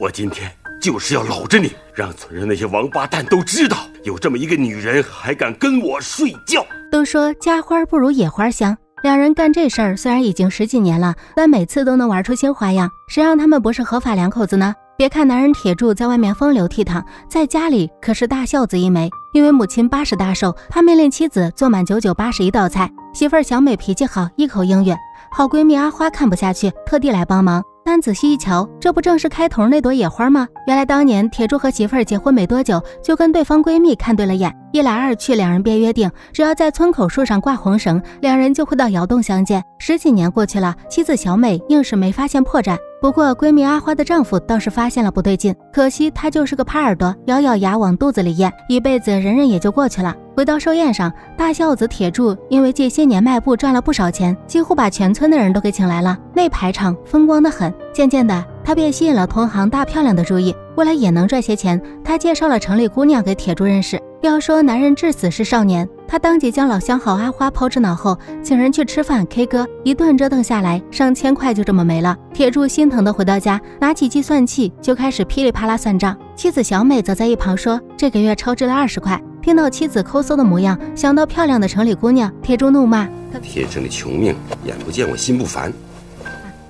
我今天就是要搂着你，让村上那些王八蛋都知道，有这么一个女人还敢跟我睡觉。都说家花不如野花香，两人干这事儿虽然已经10几年了，但每次都能玩出新花样，谁让他们不是合法两口子呢？别看男人铁柱在外面风流倜傥，在家里可是大孝子一枚。因为母亲80大寿，他命令妻子做满981道菜。媳妇儿小美脾气好，一口应允。好闺蜜阿花看不下去，特地来帮忙。但仔细一瞧，这不正是开头那朵野花吗？原来当年铁柱和媳妇儿结婚没多久，就跟对方闺蜜看对了眼，一来二去，两人便约定，只要在村口树上挂红绳，两人就会到窑洞相见。10几年过去了，妻子小美硬是没发现破绽。不过闺蜜阿花的丈夫倒是发现了不对劲，可惜他就是个耙耳朵，咬咬牙往肚子里咽，一辈子忍忍也就过去了。回到寿宴上，大孝子铁柱因为这些年卖布赚了不少钱，几乎把全村的人都给请来了，那排场风光得很。渐渐的，他便吸引了同行大漂亮的注意，为了也能赚些钱，他介绍了城里姑娘给铁柱认识。要说男人至死是少年，他当即将老相好阿花抛之脑后，请人去吃饭 K 歌，一顿折腾下来，上千块就这么没了。铁柱心疼的回到家，拿起计算器就开始噼里啪啦算账。妻子小美则在一旁说，这个月超支了20块。听到妻子抠搜的模样，想到漂亮的城里姑娘，铁柱怒骂：铁柱的穷命，眼不见我心不烦。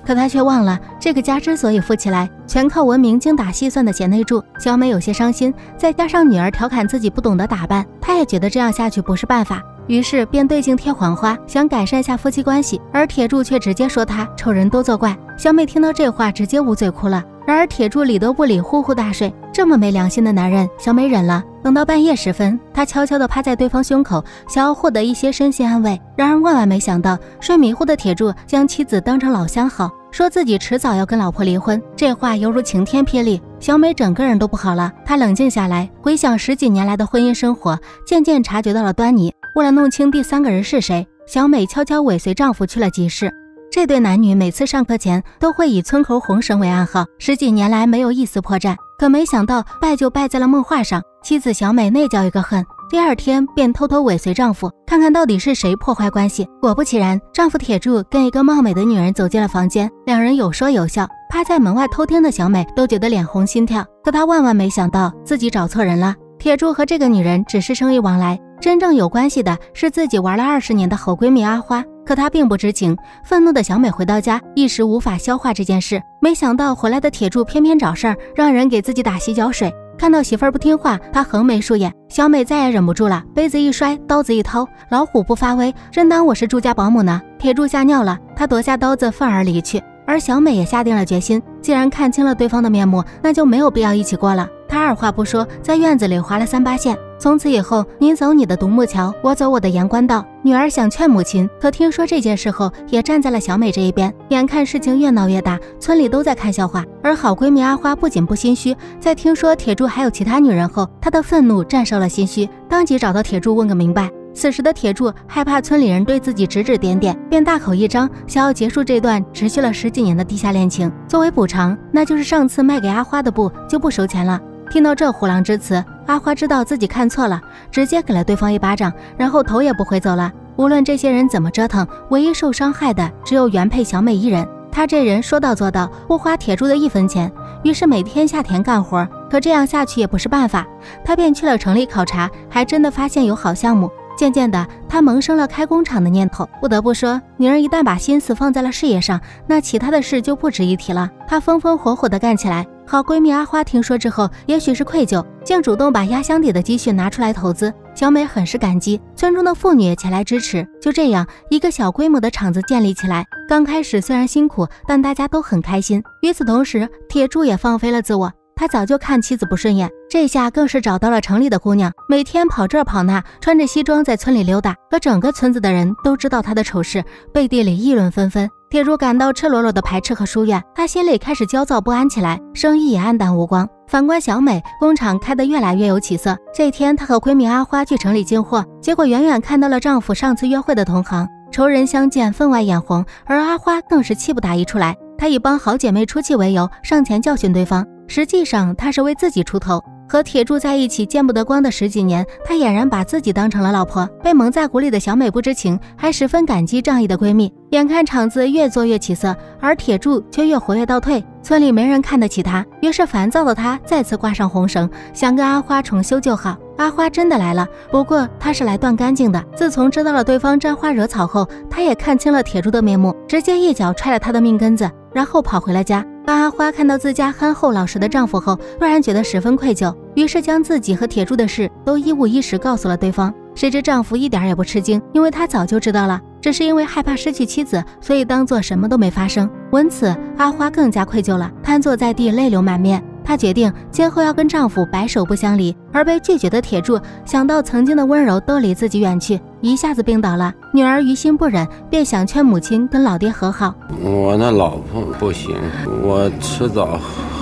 可他却忘了，这个家之所以富起来，全靠文明精打细算的贤内助。小美有些伤心，再加上女儿调侃自己不懂得打扮，她也觉得这样下去不是办法，于是便对镜贴黄花，想改善下夫妻关系。而铁柱却直接说她丑人多作怪。小美听到这话，直接捂嘴哭了。然而铁柱理都不理，呼呼大睡。这么没良心的男人，小美忍了。等到半夜时分，她悄悄地趴在对方胸口，想要获得一些身心安慰。然而万万没想到，睡迷糊的铁柱将妻子当成老相好，说自己迟早要跟老婆离婚，这话犹如晴天霹雳，小美整个人都不好了。她冷静下来，回想10几年来的婚姻生活，渐渐察觉到了端倪。为了弄清第3个人是谁，小美悄悄尾随丈夫去了集市。这对男女每次上课前都会以村口红绳为暗号，10几年来没有一丝破绽，可没想到败就败在了梦话上。妻子小美那叫一个恨，第2天便偷偷尾随丈夫，看看到底是谁破坏关系。果不其然，丈夫铁柱跟一个貌美的女人走进了房间，两人有说有笑，趴在门外偷听的小美都觉得脸红心跳。可她万万没想到，自己找错人了。铁柱和这个女人只是生意往来，真正有关系的是自己玩了20年的好闺蜜阿花。可她并不知情，愤怒的小美回到家，一时无法消化这件事。没想到回来的铁柱偏偏找事儿，让人给自己打洗脚水。看到媳妇儿不听话，他横眉竖眼。小美再也忍不住了，杯子一摔，刀子一掏，老虎不发威，真当我是住家保姆呢？铁柱吓尿了，他夺下刀子，愤而离去。而小美也下定了决心，既然看清了对方的面目，那就没有必要一起过了。他二话不说，在院子里划了3八线。从此以后，你走你的独木桥，我走我的阳关道。女儿想劝母亲，可听说这件事后，也站在了小美这一边。眼看事情越闹越大，村里都在看笑话。而好闺蜜阿花不仅不心虚，在听说铁柱还有其他女人后，她的愤怒战胜了心虚，当即找到铁柱问个明白。此时的铁柱害怕村里人对自己指指点点，便大口一张，想要结束这段持续了10几年的地下恋情。作为补偿，那就是上次卖给阿花的布就不收钱了。听到这虎狼之词，阿花知道自己看错了，直接给了对方1巴掌，然后头也不回走了。无论这些人怎么折腾，唯一受伤害的只有原配小美一人。她这人说到做到，不花铁柱的1分钱，于是每天下田干活。可这样下去也不是办法，她便去了城里考察，还真的发现有好项目。渐渐的，她萌生了开工厂的念头。不得不说，女人一旦把心思放在了事业上，那其他的事就不值一提了。她风风火火的干起来。好闺蜜阿花听说之后，也许是愧疚，竟主动把压箱底的积蓄拿出来投资。小美很是感激，村中的妇女也前来支持。就这样，一个小规模的厂子建立起来。刚开始虽然辛苦，但大家都很开心。与此同时，铁柱也放飞了自我。他早就看妻子不顺眼，这下更是找到了城里的姑娘，每天跑这跑那，穿着西装在村里溜达。可整个村子的人都知道他的丑事，背地里议论纷纷。铁柱感到赤裸裸的排斥和疏远，他心里开始焦躁不安起来，生意也暗淡无光。反观小美，工厂开得越来越有起色。这天，她和闺蜜阿花去城里进货，结果远远看到了丈夫上次约会的同行，仇人相见，分外眼红。而阿花更是气不打一处来，她以帮好姐妹出气为由，上前教训对方。实际上，她是为自己出头。和铁柱在一起见不得光的10几年，她俨然把自己当成了老婆，被蒙在鼓里的小美不知情，还十分感激仗义的闺蜜。眼看场子越做越起色，而铁柱却越活跃倒退，村里没人看得起他。于是烦躁的他再次挂上红绳，想跟阿花重修旧好。阿花真的来了，不过她是来断干净的。自从知道了对方沾花惹草后，她也看清了铁柱的面目，直接一脚踹了他的命根子，然后跑回了家。 当阿花看到自家憨厚老实的丈夫后，突然觉得十分愧疚，于是将自己和铁柱的事都一五一十告诉了对方。谁知丈夫一点也不吃惊，因为他早就知道了，只是因为害怕失去妻子，所以当做什么都没发生。闻此，阿花更加愧疚了，瘫坐在地，泪流满面。她决定今后要跟丈夫白首不相离，而被拒绝的铁柱想到曾经的温柔都离自己远去，一下子病倒了。女儿于心不忍，便想劝母亲跟老爹和好。 我那老婆不行，我迟早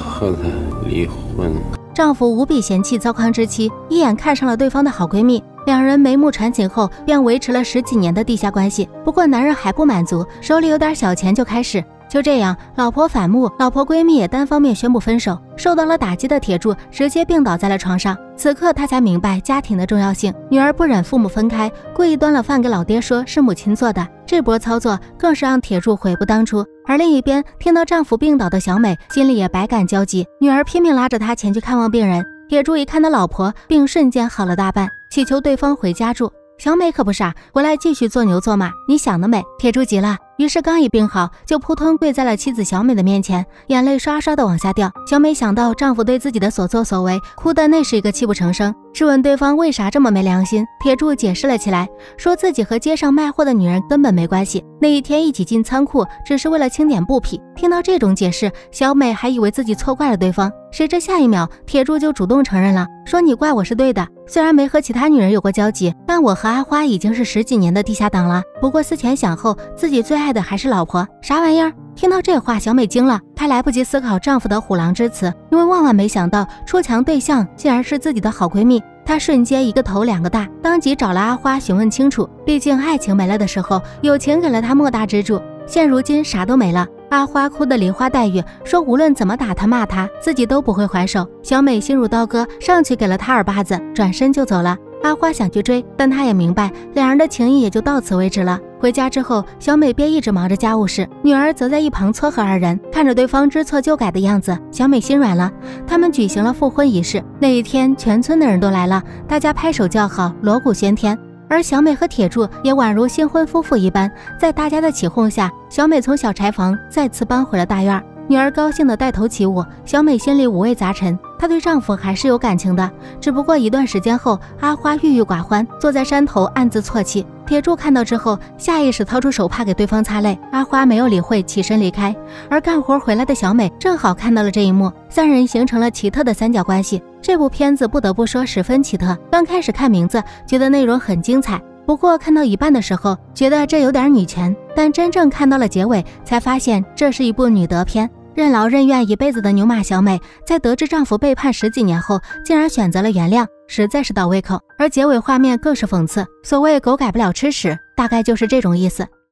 和她离婚。丈夫无比嫌弃糟糠之妻，一眼看上了对方的好闺蜜，两人眉目传情后，便维持了10几年的地下关系。不过男人还不满足，手里有点小钱就开始。就这样，老婆反目，老婆闺蜜也单方面宣布分手。受到了打击的铁柱直接病倒在了床上。 此刻他才明白家庭的重要性，女儿不忍父母分开，故意端了饭给老爹，说是母亲做的。这波操作更是让铁柱悔不当初。而另一边，听到丈夫病倒的小美心里也百感交集，女儿拼命拉着她前去看望病人。铁柱一看到老婆，病瞬间好了大半，祈求对方回家住。小美可不傻，回来继续做牛做马。你想得美！铁柱急了，于是刚一病好，就扑通跪在了妻子小美的面前，眼泪刷刷的往下掉。小美想到丈夫对自己的所作所为，哭的那是一个泣不成声，质问对方为啥这么没良心。铁柱解释了起来，说自己和街上卖货的女人根本没关系，那一天一起进仓库只是为了清点布匹。听到这种解释，小美还以为自己错怪了对方，谁知下一秒铁柱就主动承认了，说你怪我是对的。 虽然没和其他女人有过交集，但我和阿花已经是10几年的地下党了。不过思前想后，自己最爱的还是老婆，啥玩意儿？听到这话，小美惊了，她来不及思考丈夫的虎狼之词，因为万万没想到出墙对象竟然是自己的好闺蜜。她瞬间一个头两个大，当即找了阿花询问清楚。毕竟爱情没了的时候，友情给了她莫大支柱，现如今啥都没了。 阿花哭得梨花带雨，说无论怎么打她骂她，自己都不会还手。小美心如刀割，上去给了她耳巴子，转身就走了。阿花想去追，但她也明白两人的情谊也就到此为止了。回家之后，小美便一直忙着家务事，女儿则在一旁撮合二人。看着对方知错就改的样子，小美心软了。他们举行了复婚仪式，那一天全村的人都来了，大家拍手叫好，锣鼓喧天。 而小美和铁柱也宛如新婚夫妇一般，在大家的起哄下，小美从小柴房再次搬回了大院。女儿高兴地带头起舞，小美心里五味杂陈。她对丈夫还是有感情的，只不过一段时间后，阿花郁郁寡欢，坐在山头暗自啜泣。铁柱看到之后，下意识掏出手帕给对方擦泪。阿花没有理会，起身离开。而干活回来的小美正好看到了这一幕，三人形成了奇特的三角关系。 这部片子不得不说十分奇特。刚开始看名字，觉得内容很精彩，不过看到一半的时候，觉得这有点女权。但真正看到了结尾，才发现这是一部女德片。任劳任怨一辈子的牛马小美，在得知丈夫背叛10几年后，竟然选择了原谅，实在是倒胃口。而结尾画面更是讽刺，所谓“狗改不了吃屎”，大概就是这种意思。